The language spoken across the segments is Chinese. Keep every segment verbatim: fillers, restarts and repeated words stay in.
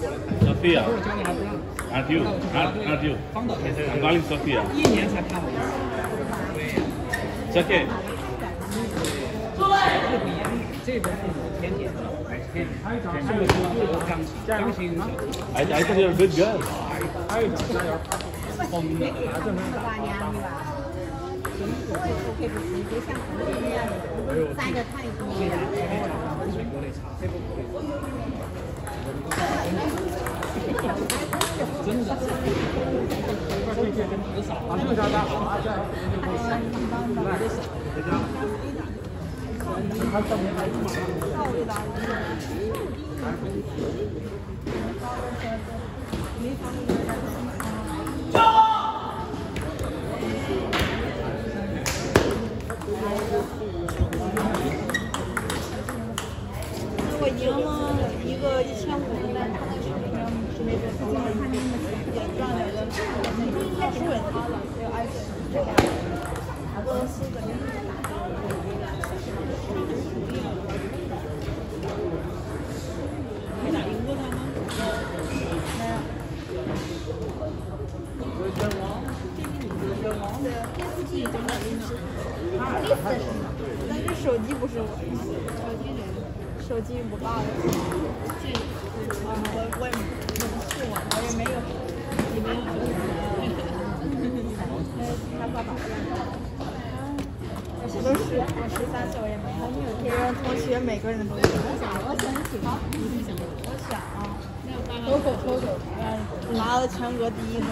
Sophia, aren't you? Aren't, aren't you? I'm calling Sophia. It's okay. I, I think you're a good girl.我赢了一个一千五的，准备着自己看你们也赚来了，太输给他了，还有艾特这个，俄罗斯的。 但是手机不是我的，手机人，手机我爸的。这啊，我我也是我，我也没有，也没有。他爸爸。我十都十，我十三岁我也没有。别人同学每个人都有。我想，我想起吗？我想啊，狗狗狗狗，拿了全国第一名。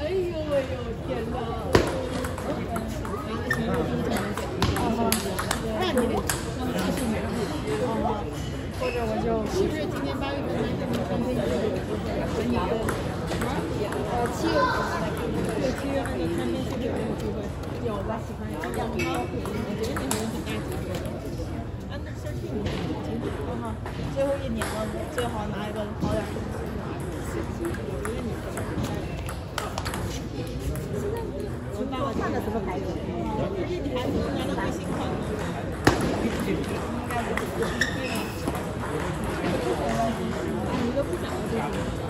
哎呦哎呦，天哪！ 那你或者我就是不是今天八月份那个准备和你的呃七月对七月份的看电视剧有没有机会？有吧，喜欢杨洋，我觉得你们很大机会。啊，那是去年，嗯哈，最后一年了，最好拿一个好点的。我觉得你。 看着怎么排球？但是你还不能拿到最新款。你都不想这个。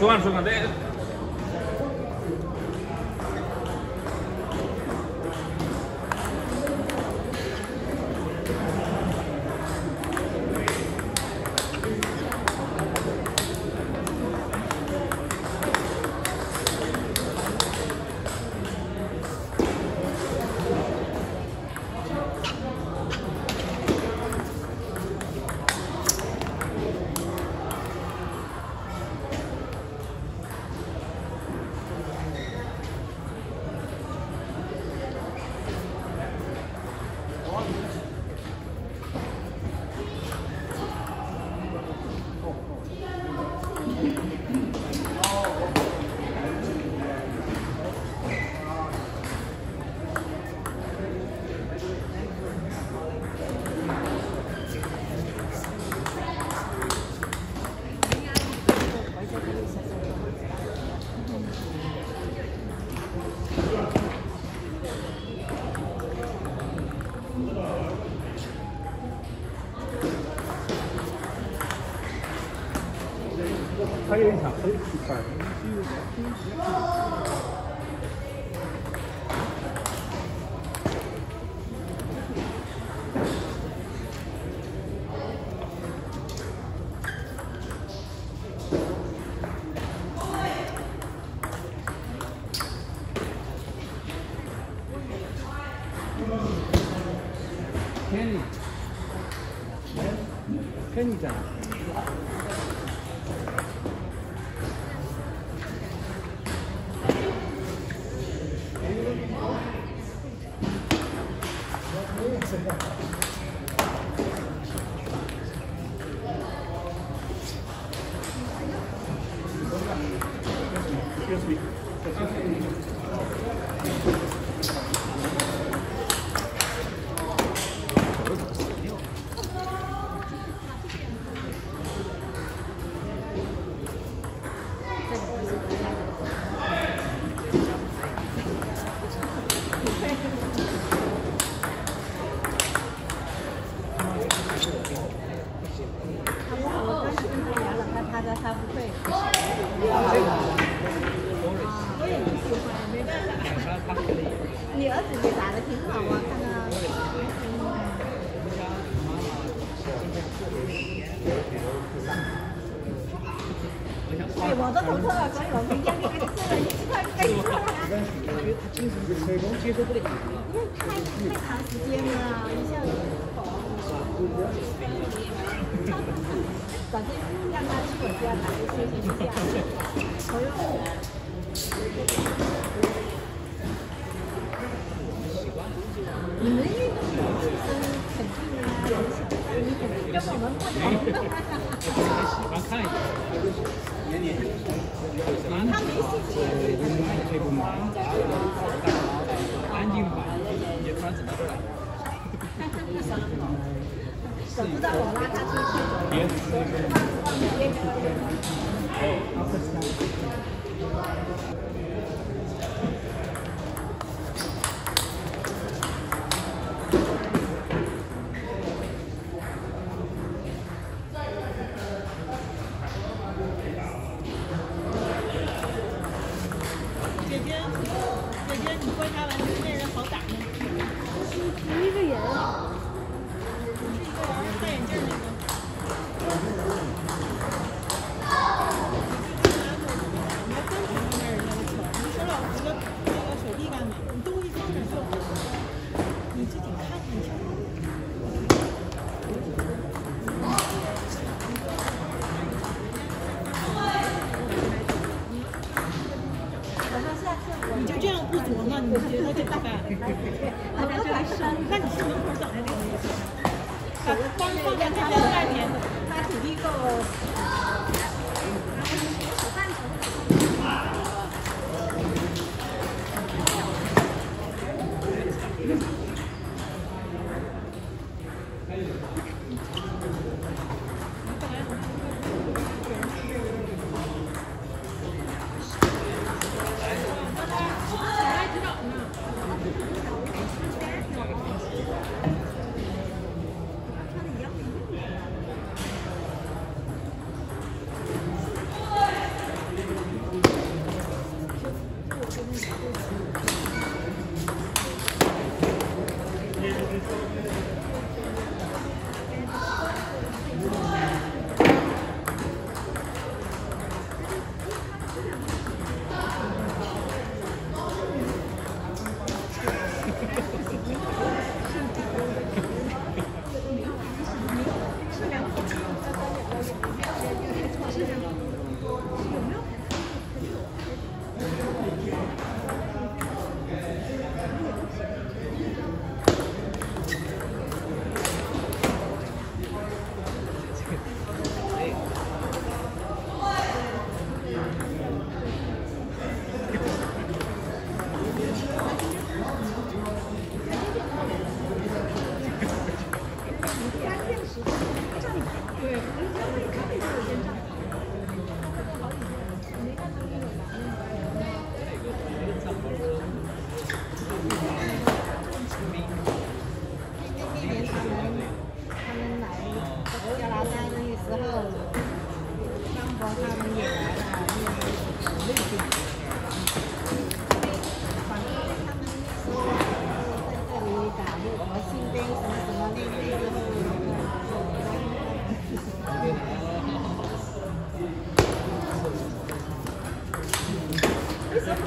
Come on, come on. 他有点想黑皮块。天理，天理在哪？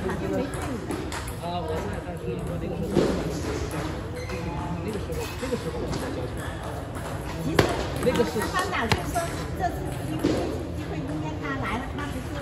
啊，我在，但是我那个时候，那个时候，那个时候我在交钱。那个是。他哪次说这次机会机会应该他来了，那不是